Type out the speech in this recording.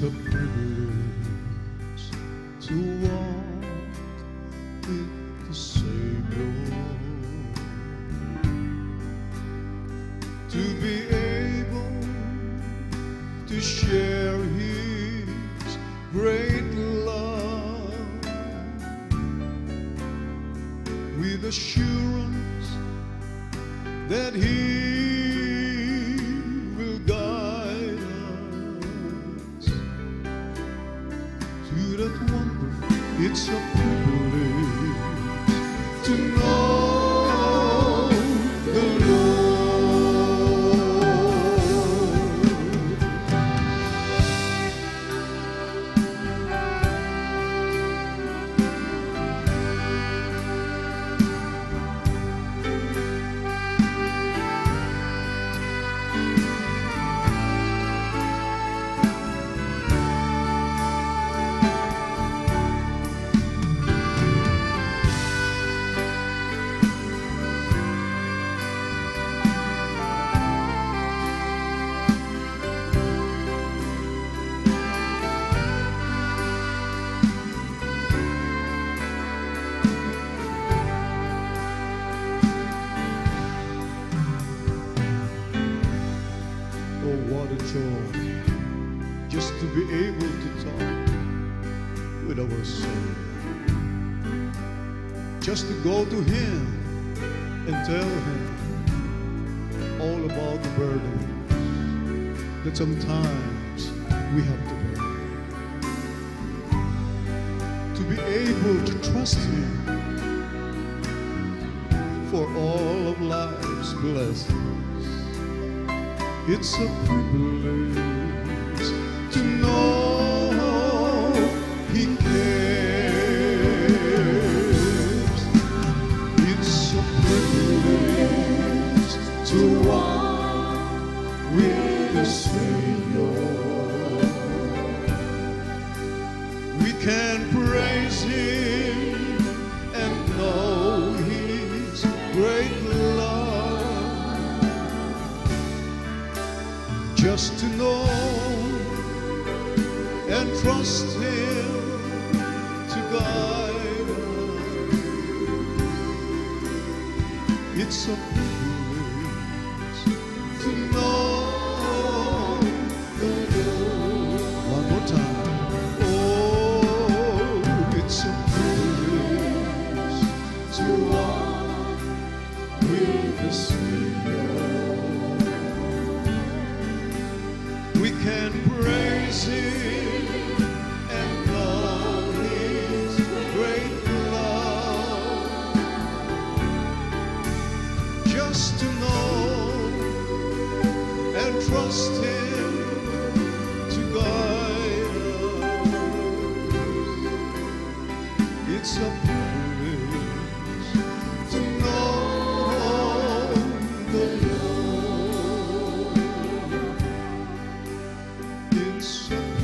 It's a privilege to walk with the Savior, to be able to share His great love with assurance that He will guide us to that wonderful. It's a privilege to know the Lord. Just to be able to talk with our Savior, just to go to Him and tell Him all about the burdens that sometimes we have to bear, to be able to trust Him for all of life's blessings. It's a privilege to know He cares. It's a privilege to walk with the Savior. We can praise Him and know His great love. Just to know and trust Him to guide us. It's a privilege to know the Lord. One more time. Oh, it's a privilege to walk with the Savior. We can praise Him and know His great love. Just to know and trust Him to guide us. It's a privilege to know the Lord. It's